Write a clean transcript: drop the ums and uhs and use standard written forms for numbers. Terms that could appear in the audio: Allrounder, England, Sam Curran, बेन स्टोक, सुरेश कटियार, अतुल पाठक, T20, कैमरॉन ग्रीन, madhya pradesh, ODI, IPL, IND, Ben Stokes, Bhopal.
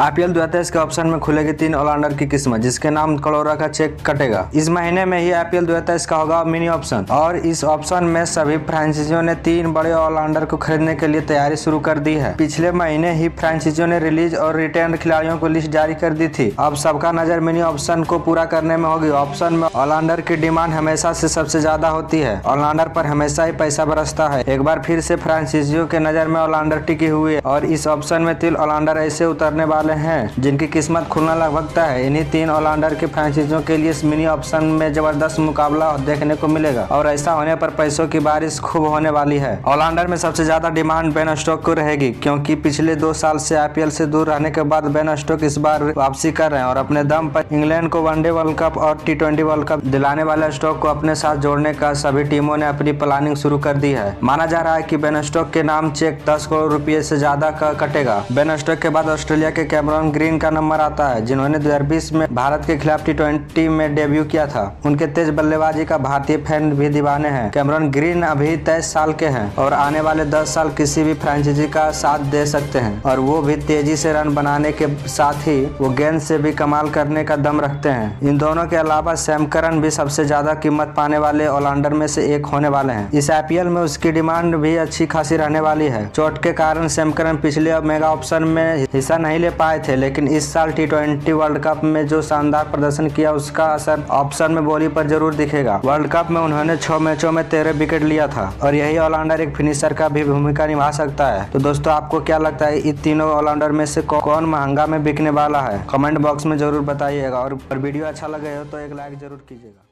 IPL 2023 के option में खुलेगी 3 ऑलराउंडर की किस्मत, जिसके नाम कलोरा का चेक कटेगा। इस महीने में ही आईपीएल 2023 का होगा मिनी ऑप्शन और इस ऑप्शन में सभी फ्रेंचाइजियों ने 3 बड़े ऑलराउंडर को खरीदने के लिए तैयारी शुरू कर दी है। पिछले महीने ही फ्रेंचाइजियों ने रिलीज और रिटेन खिलाड़ियों को लिस्ट जारी कर दी थी। अब सबका नजर मिनी ऑप्शन को पूरा करने में होगी। ऑप्शन में ऑलराउंडर की डिमांड हमेशा से सबसे ज्यादा होती है। ऑलराउंडर पर हमेशा ही पैसा बरसता है। एक बार फिर से फ्रेंचाइजियों के नजर में ऑलराउंडर टिके हुए और इस ऑप्शन में 3 ऑलराउंडर ऐसे उतरने वाले हैं जिनकी किस्मत खुलना लगभगता है। इन्हीं 3 ऑलराउंडर के फ्रेंचाइजियों के लिए इस मिनी ऑप्शन में जबरदस्त मुकाबला देखने को मिलेगा और ऐसा होने पर पैसों की बारिश खूब होने वाली है। ऑलराउंडर में सबसे ज्यादा डिमांड बेन स्टोक को रहेगी, क्योंकि पिछले 2 साल से आईपीएल से दूर रहने के बाद बेन स्टोक इस बार वापसी कर रहे हैं और अपने दम पर इंग्लैंड को वनडे वर्ल्ड कप और T20 वर्ल्ड कप दिलाने वाले स्टोक को अपने साथ जोड़ने का सभी टीमों ने अपनी प्लानिंग शुरू कर दी है। माना जा रहा है कि बेन स्टोक के नाम चेक 10 करोड़ रुपए से ज्यादा का कटेगा। बेन स्टोक के बाद ऑस्ट्रेलिया के कैमरॉन ग्रीन का नंबर आता है, जिन्होंने 2020 में भारत के खिलाफ T20 में डेब्यू किया था। उनके तेज बल्लेबाजी का भारतीय फैन भी दीवाने हैं। कैमरॉन ग्रीन अभी 23 साल के हैं और आने वाले 10 साल किसी भी फ्रेंचाइजी का साथ दे सकते हैं और वो भी तेजी से रन बनाने के साथ ही वो गेंद से भी कमाल करने का दम रखते हैं। इन दोनों के अलावा सैम करन भी सबसे ज्यादा कीमत पाने वाले ऑलराउंडर में से एक होने वाले हैं। इस आईपीएल में उसकी डिमांड भी अच्छी खासी रहने वाली है। चोट के कारण सैम करन पिछले मेगा ऑप्शन में हिस्सा नहीं ले पाए थे, लेकिन इस साल T20 वर्ल्ड कप में जो शानदार प्रदर्शन किया उसका असर ऑप्शन में बोली पर जरूर दिखेगा। वर्ल्ड कप में उन्होंने 6 मैचों में 13 विकेट लिया था और यही ऑलराउंडर एक फिनिशर का भी भूमिका निभा सकता है। तो दोस्तों, आपको क्या लगता है इन तीनों ऑलराउंडर में से कौन महंगा में बिकने वाला है? कमेंट बॉक्स में जरूर बताइएगा और वीडियो अच्छा लगे हो तो एक लाइक जरूर कीजिएगा।